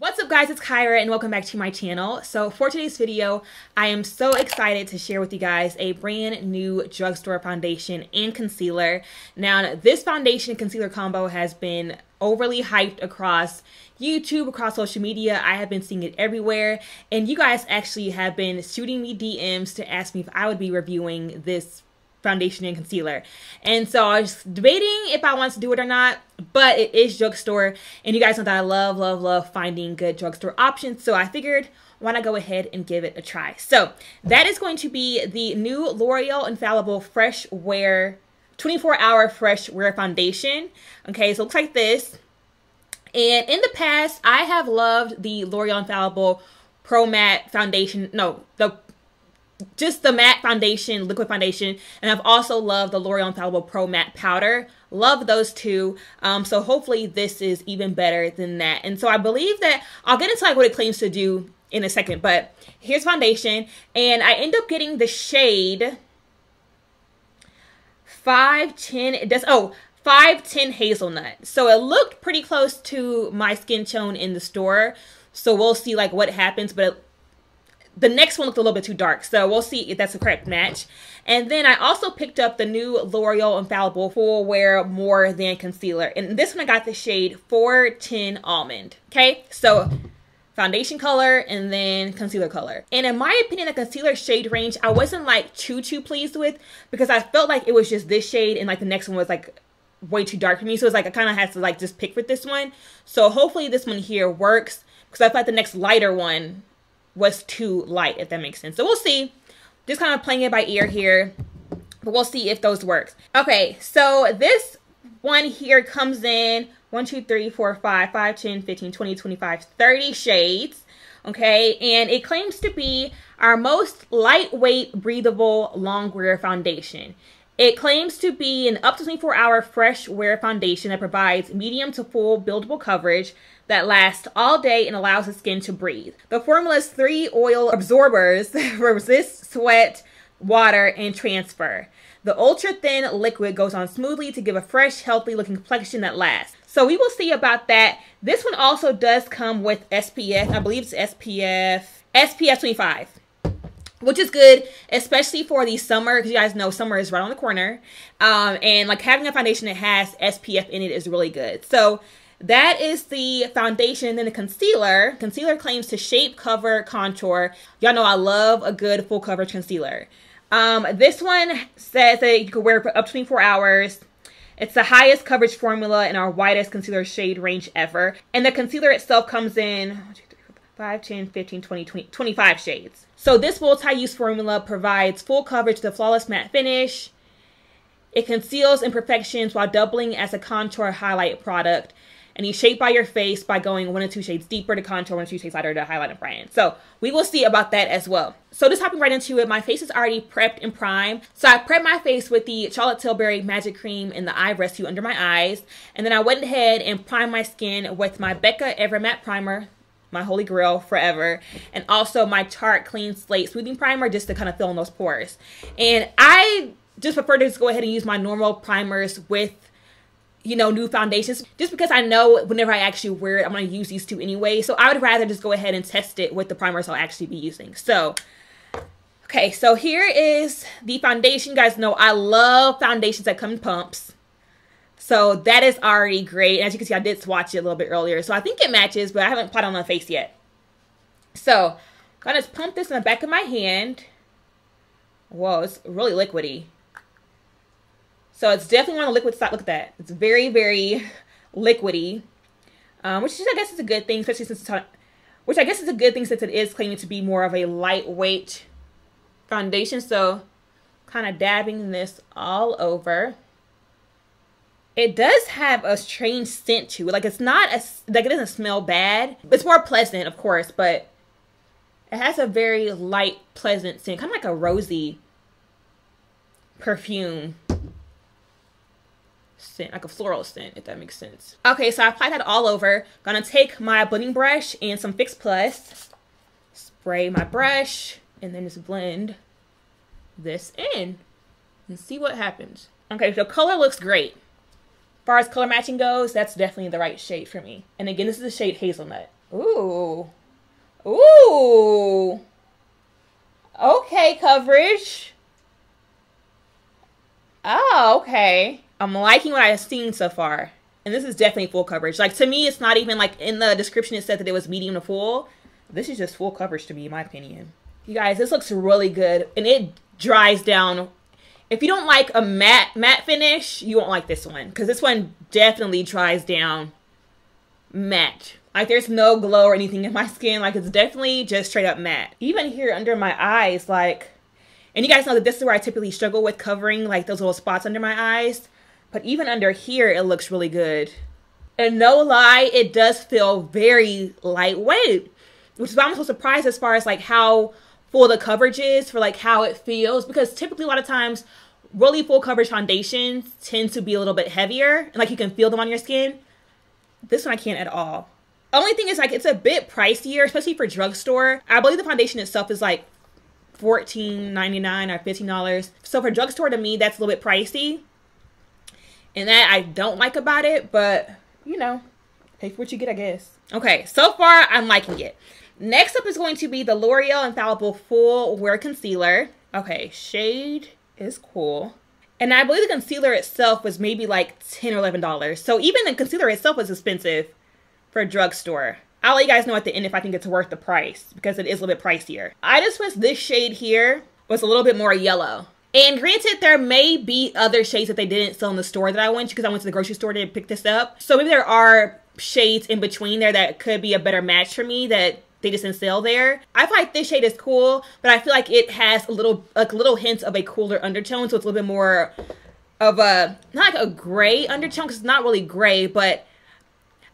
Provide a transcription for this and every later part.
What's up guys, it's Kyra and welcome back to my channel. So for today's video, I am so excited to share with you guys a brand new drugstore foundation and concealer. Now this foundation and concealer combo has been overly hyped across YouTube, across social media. I have been seeing it everywhere and you guys actually have been shooting me DMs to ask me if I would be reviewing this foundation and concealer. And so I was debating if I wanted to do it or not, but it is drugstore and you guys know that I love finding good drugstore options, so I figured why not go ahead and give it a try. So that is going to be the new L'Oreal Infallible Fresh Wear 24-hour Fresh Wear foundation. Okay, so it looks like this, and in the past I have loved the L'Oreal Infallible Pro Matte foundation, the matte foundation, liquid foundation, and I've also loved the L'Oreal Infallible Pro Matte Powder. Love those two. So hopefully this is even better than that. And so I believe that I'll get into like what it claims to do in a second, but here's foundation. And I end up getting the shade 510, it does, 510 Hazelnut. So it looked pretty close to my skin tone in the store. So we'll see like what happens, but the next one looked a little bit too dark, so we'll see if that's the correct match. And then I also picked up the new L'Oreal Infallible Full Wear More Than Concealer. And this one I got the shade 410 Almond. Okay, so foundation color and then concealer color. And in my opinion, the concealer shade range, I wasn't like too pleased with, because I felt like it was just this shade and like the next one was like way too dark for me. So it's like I kind of had to like just pick with this one. So hopefully this one here works, because I felt like the next lighter one was too light, if that makes sense. So we'll see, just kind of playing it by ear here, but we'll see if those works. Okay, so this one here comes in 1, 2, 3, 4, 5, 5, 10, 15, 20, 25, 30 shades. Okay, and it claims to be our most lightweight, breathable, long wear foundation. It claims to be an up to 24-hour fresh wear foundation that provides medium to full buildable coverage that lasts all day and allows the skin to breathe. The formula's 3 oil absorbers resist sweat, water, and transfer. The ultra-thin liquid goes on smoothly to give a fresh, healthy-looking complexion that lasts. So we will see about that. This one also does come with SPF. I believe it's SPF 25. Which is good, especially for the summer, because you guys know summer is right on the corner. And like having a foundation that has SPF in it is really good. So that is the foundation. And then the concealer. Concealer claims to shape, cover, contour. Y'all know I love a good full coverage concealer. This one says that you can wear it for up to 24 hours. It's the highest coverage formula in our widest concealer shade range ever. And the concealer itself comes in 5, 10, 15, 20, 25 shades. So this multi-use formula provides full coverage to flawless matte finish. It conceals imperfections while doubling as a contour highlight product. And you shape by your face by going 1 or 2 shades deeper to contour, 1 or 2 shades lighter to highlight and prime. So we will see about that as well. So just hopping right into it, my face is already prepped and primed. So I prepped my face with the Charlotte Tilbury Magic Cream and the Eye Rescue under my eyes. And then I went ahead and primed my skin with my Becca Ever Matte Primer, my holy grail forever, and also my Tarte Clean Slate Soothing Primer, just to kind of fill in those pores. And I just prefer to just go ahead and use my normal primers with, you know, new foundations, just because I know whenever I actually wear it, I'm gonna use these two anyway. So I would rather just go ahead and test it with the primers I'll actually be using. So, okay, so here is the foundation. You guys know I love foundations that come in pumps. So that is already great. As you can see, I did swatch it a little bit earlier. So I think it matches, but I haven't applied it on my face yet. So I'm gonna just pump this in the back of my hand. Whoa, it's really liquidy. So it's definitely on the liquid side. Look at that. It's very, very liquidy, which I guess is a good thing, especially since it's, which I guess is a good thing since it is claiming to be more of a lightweight foundation. So kind of dabbing this all over. It does have a strange scent to it. Like it's not a, like it doesn't smell bad. It's more pleasant, of course, but it has a very light, pleasant scent, kind of like a rosy perfume scent, like a floral scent, if that makes sense. Okay, so I applied that all over. Gonna take my blending brush and some Fix Plus, spray my brush, and then just blend this in and see what happens. Okay, so color looks great. As far as color matching goes, that's definitely the right shade for me. And again, this is the shade Hazelnut. Ooh. Ooh. Okay, coverage. Oh, okay. I'm liking what I've seen so far. And this is definitely full coverage. Like, to me, it's not even, like, in the description it said that it was medium to full. This is just full coverage to me, in my opinion. You guys, this looks really good. And it dries down. If you don't like a matte finish, you won't like this one. Because this one definitely dries down matte. Like, there's no glow or anything in my skin. Like, it's definitely just straight up matte. Even here under my eyes, like... And you guys know that this is where I typically struggle with covering, like, those little spots under my eyes. But even under here, it looks really good. And no lie, it does feel very lightweight. Which is why I'm so surprised as far as, like, how full the coverage is for, like, how it feels. Because typically, a lot of times, really full coverage foundations tend to be a little bit heavier. And, like, you can feel them on your skin. This one I can't at all. Only thing is, like, it's a bit pricier, especially for drugstore. I believe the foundation itself is, like, $14.99 or $15. So for drugstore, to me, that's a little bit pricey. And that I don't like about it, but, you know, pay for what you get, I guess. Okay, so far, I'm liking it. Next up is going to be the L'Oreal Infallible Full Wear Concealer. Okay, shade is cool. And I believe the concealer itself was maybe like $10 or $11. So even the concealer itself was expensive for a drugstore. I'll let you guys know at the end if I think it's worth the price, because it is a little bit pricier. I just wish this shade here was a little bit more yellow. And granted, there may be other shades that they didn't sell in the store that I went to, because I went to the grocery store to pick this up. So maybe there are shades in between there that could be a better match for me that they just didn't sell there. I feel like this shade is cool, but I feel like it has a little, like, little hints of a cooler undertone. So it's a little bit more of a, not like a gray undertone, because it's not really gray, but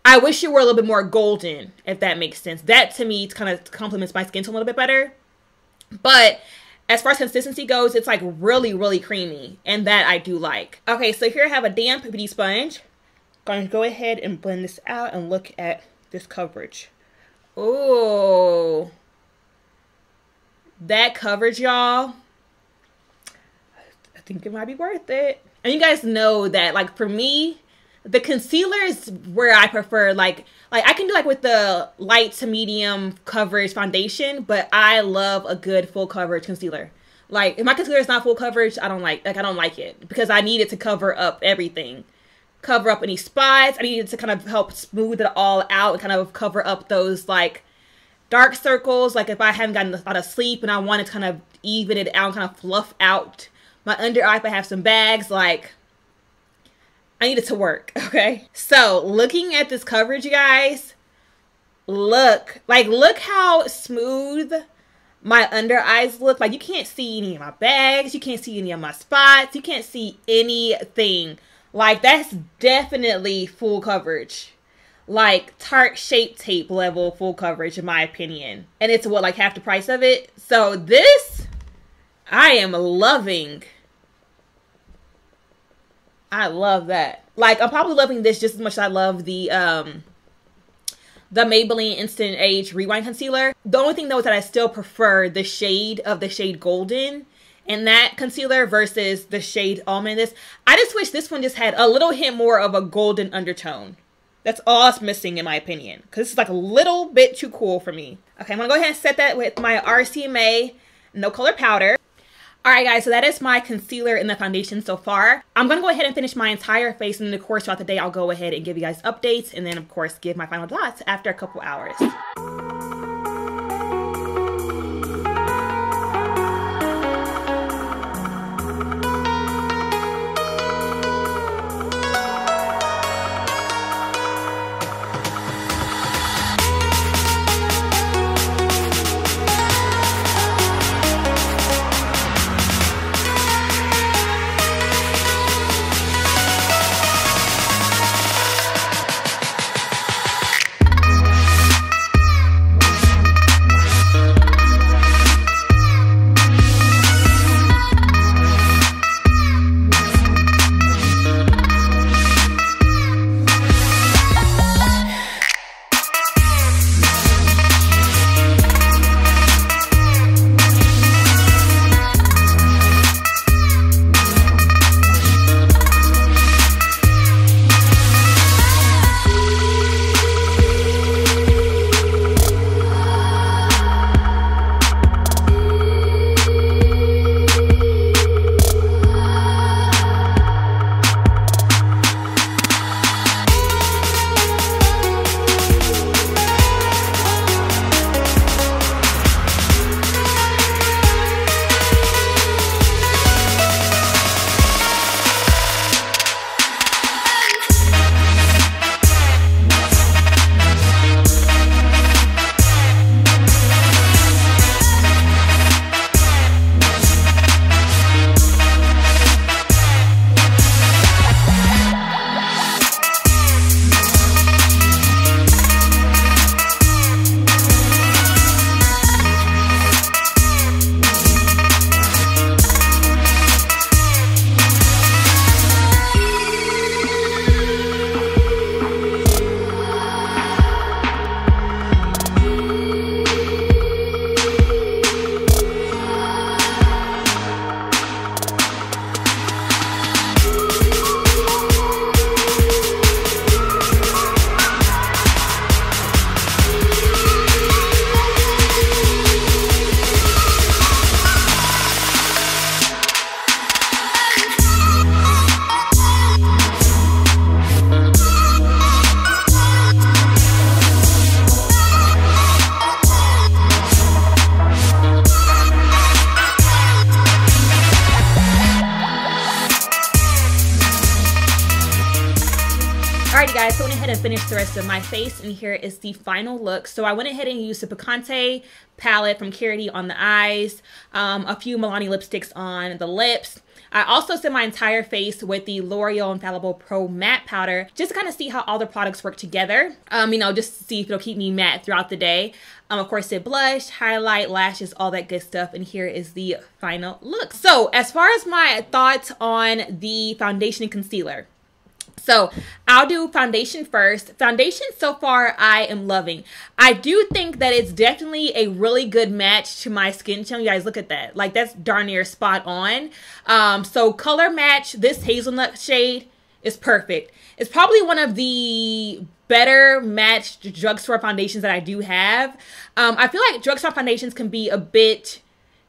I wish it were a little bit more golden, if that makes sense. That, to me, kind of complements my skin tone a little bit better. But as far as consistency goes, it's like really, really creamy. And that I do like. Okay, so here I have a damp beauty sponge. Going to go ahead and blend this out and look at this coverage. Ooh. That coverage, y'all. I think it might be worth it. And you guys know that, like, for me... The concealer is where I prefer, like I can do, like, with the light to medium coverage foundation, but I love a good full coverage concealer. Like, if my concealer is not full coverage, I don't like it, because I need it to cover up everything. Cover up any spots. I need it to kind of help smooth it all out and kind of cover up those, like, dark circles. Like, if I haven't gotten out of sleep and I want to kind of even it out, kind of fluff out my under eye if I have some bags, like... I need it to work, okay? So, looking at this coverage, you guys, look how smooth my under eyes look. Like, you can't see any of my bags. You can't see any of my spots. You can't see anything. Like, that's definitely full coverage. Like, Tarte Shape Tape level full coverage, in my opinion. And it's, what, like half the price of it? So, this, I am loving. I love that. Like, I'm probably loving this just as much as I love the Maybelline Instant Age Rewind Concealer. The only thing, though, is that I still prefer the shade of the shade Golden in that concealer versus the shade Almond. This, I just wish this one just had a little hint more of a golden undertone. That's all it's missing, in my opinion. Because it's, like, a little bit too cool for me. Okay, I'm going to go ahead and set that with my RCMA No Color Powder. Alright guys, so that is my concealer and the foundation so far. I'm going to go ahead and finish my entire face, and then of course throughout the day I'll go ahead and give you guys updates, and then of course give my final thoughts after a couple hours. and finish the rest of my face, and here is the final look. So I went ahead and used the Picante palette from Karity on the eyes, a few Milani lipsticks on the lips. I also set my entire face with the L'Oreal Infallible Pro Matte Powder just to kind of see how all the products work together, you know, just to see if it'll keep me matte throughout the day. Of course, it blush, highlight, lashes, all that good stuff, and here is the final look. So as far as my thoughts on the foundation and concealer, so I'll do foundation first. Foundation so far I am loving. I do think that it's definitely a really good match to my skin tone. You guys, look at that. Like, that's darn near spot on. So color match, this hazelnut shade is perfect. It's probably one of the better matched drugstore foundations that I do have. I feel like drugstore foundations can be a bit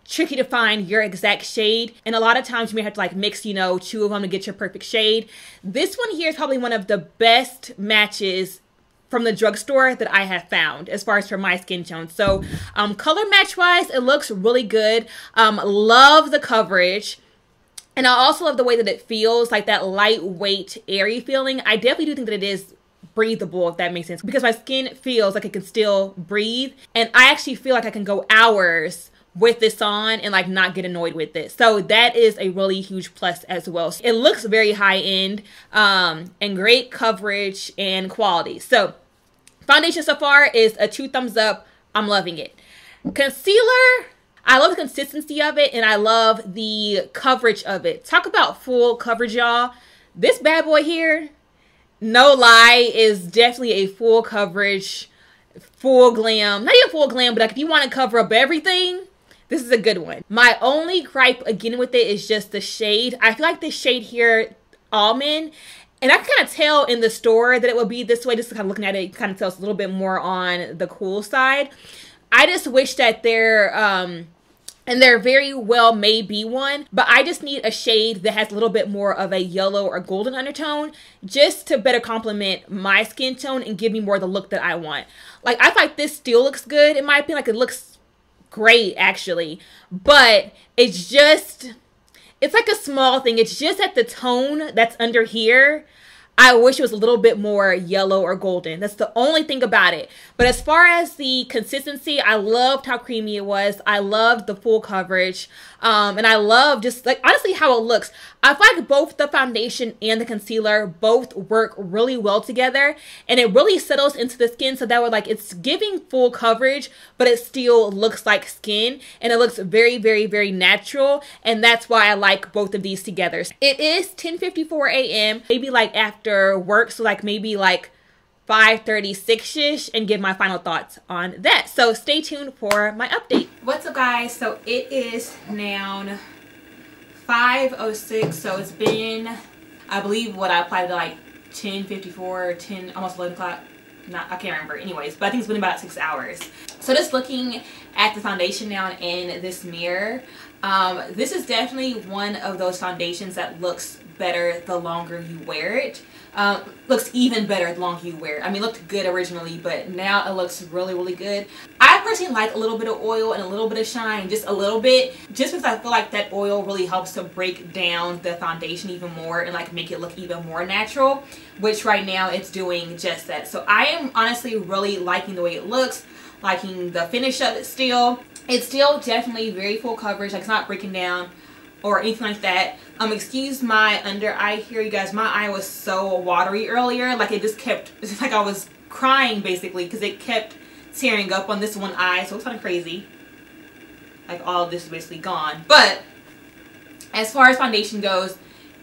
tricky to find your exact shade, and a lot of times you may have to like mix, you know, two of them to get your perfect shade. This one here is probably one of the best matches from the drugstore that I have found as far as for my skin tone. So color match wise, it looks really good. Love the coverage. And I also love the way that it feels, like that lightweight, airy feeling. I definitely do think that it is breathable, if that makes sense, because my skin feels like it can still breathe. And I actually feel like I can go hours with this on and like not get annoyed with it. So that is a really huge plus as well. It looks very high end, and great coverage and quality. So foundation so far is a 2 thumbs up. I'm loving it. Concealer, I love the consistency of it and I love the coverage of it. Talk about full coverage, y'all. This bad boy here, no lie, is definitely a full coverage, full glam. Not even full glam, but like if you want to cover up everything, this is a good one. My only gripe again with it is just the shade. I feel like this shade here, Almond, and I can kind of tell in the store that it would be this way. Just kind of looking at it, you kind of tell it's a little bit more on the cool side. I just wish that they're, and there very well may be one, but I just need a shade that has a little bit more of a yellow or golden undertone just to better complement my skin tone and give me more of the look that I want. Like, I feel like this still looks good in my opinion. Like, it looks great actually, but it's just, it's like a small thing. It's just that the tone that's under here, I wish it was a little bit more yellow or golden. That's the only thing about it. But as far as the consistency, I loved how creamy it was. I loved the full coverage. And I love just like, honestly, how it looks. I feel like both the foundation and the concealer both work really well together. And it really settles into the skin. So that way, like, it's giving full coverage, but it still looks like skin. And it looks very, very, very natural. And that's why I like both of these together. It is 10:54 a.m. Maybe like after work, so like maybe like 5:36ish, and give my final thoughts on that. So stay tuned for my update. What's up guys, so it is now 5:06, so it's been, I believe what I applied to like 10:54, 10, almost 11 o'clock, I can't remember anyways, but I think it's been about 6 hours. So just looking at the foundation now in this mirror, this is definitely one of those foundations that looks better the longer you wear it. Looks even better the longer you wear it. I mean, it looked good originally, but now it looks really, really good. I personally like a little bit of oil and a little bit of shine, just a little bit, just because I feel like that oil really helps to break down the foundation even more and like make it look even more natural, which right now it's doing just that. So I am honestly really liking the way it looks, liking the finish of it still. It's still definitely very full coverage, like it's not breaking down or anything like that. Excuse my under eye here, you guys. My eye was so watery earlier, like it just kept, it's like I was crying basically because it kept tearing up on this one eye, so it's kind of crazy. Like all of this is basically gone. But as far as foundation goes,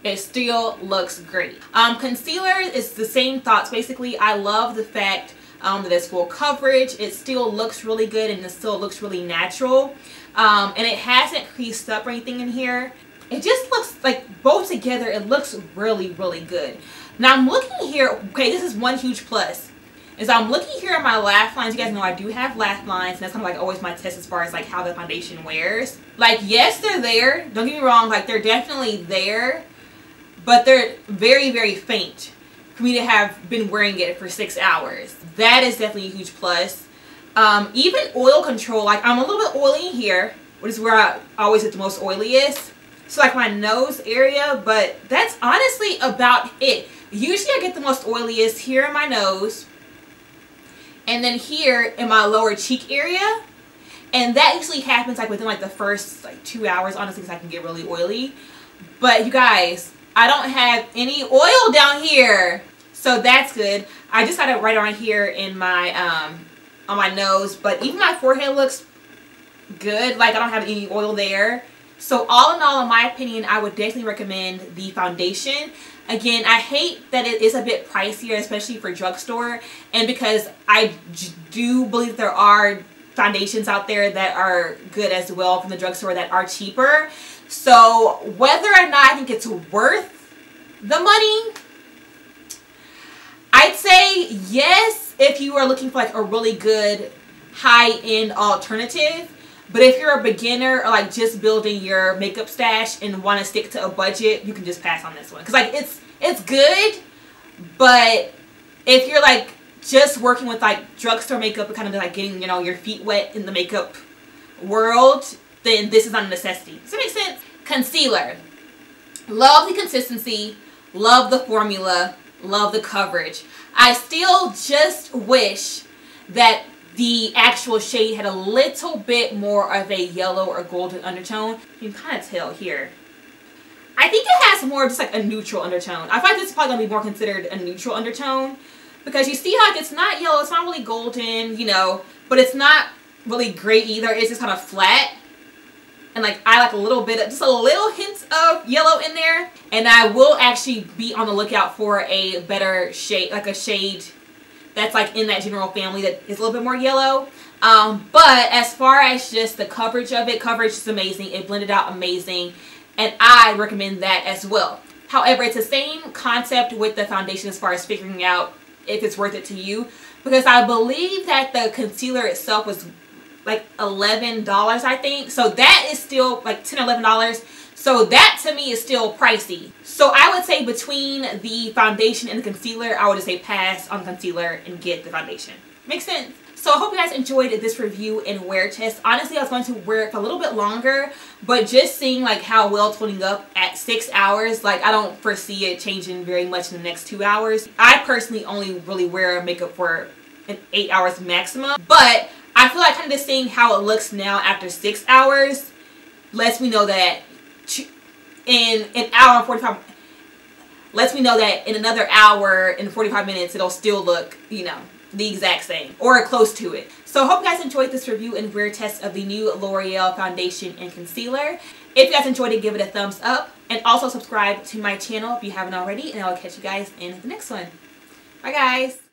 it still looks great. Concealer is the same thoughts basically. I love the fact that it's full coverage. It still looks really good and it still looks really natural. And it hasn't creased up or anything in here. It just looks like both together, it looks really, really good. Now I'm looking here, okay, this is one huge plus. Is I'm looking here at my laugh lines. You guys know I do have laugh lines, and that's kind of like always my test as far as like how the foundation wears. Like, yes, they're there. Don't get me wrong, like they're definitely there, but they're very, very faint for me to have been wearing it for 6 hours. That is definitely a huge plus. Even oil control, like I'm a little bit oily here, which is where I always get the most oiliest. So like my nose area, but that's honestly about it. Usually I get the most oiliest here in my nose, and then here in my lower cheek area. And that usually happens like within like the first like 2 hours, honestly, because I can get really oily. But you guys, I don't have any oil down here, so that's good. I just got it right around here in my on my nose, but even my forehead looks good. Like I don't have any oil there. So all in all, in my opinion, I would definitely recommend the foundation. Again, I hate that it is a bit pricier, especially for drugstore, and because I do believe there are foundations out there that are good as well from the drugstore that are cheaper. So whether or not I think it's worth the money, I'd say yes if you are looking for like a really good high-end alternative. But if you're a beginner or like just building your makeup stash and want to stick to a budget, you can just pass on this one, because like it's good. But if you're like just working with like drugstore makeup and kind of like getting, you know, your feet wet in the makeup world, then this is not a necessity. Does that make sense? Concealer. Love the consistency, love the formula, love the coverage. I still just wish that the actual shade had a little bit more of a yellow or golden undertone. You can kind of tell here. I think it has more of just like a neutral undertone. I feel like this is probably going to be more considered a neutral undertone, because you see how like, it's not yellow, it's not really golden, you know, but it's not really gray either. It's just kind of flat. And like I like a little bit of, just a little hint of yellow in there. And I will actually be on the lookout for a better shade, like a shade that's like in that general family that is a little bit more yellow. But as far as just the coverage of it, coverage is amazing. It blended out amazing. And I recommend that as well. However, it's the same concept with the foundation as far as figuring out if it's worth it to you, because I believe that the concealer itself was like $11, I think. So that is still like $10, $11. So that to me is still pricey. So I would say between the foundation and the concealer, I would just say pass on concealer and get the foundation. Makes sense? So I hope you guys enjoyed this review and wear test. Honestly, I was going to wear it for a little bit longer, but just seeing like how well it's holding up at 6 hours, like I don't foresee it changing very much in the next 2 hours. I personally only really wear makeup for an 8 hours maximum, but I feel like kind of just seeing how it looks now after 6 hours lets me know that in an hour and 45 lets me know that in another hour and 45 minutes it'll still look, you know, the exact same or close to it. So I hope you guys enjoyed this review and wear test of the new L'Oreal foundation and concealer. If you guys enjoyed it, give it a thumbs up and also subscribe to my channel if you haven't already, and I'll catch you guys in the next one. Bye guys.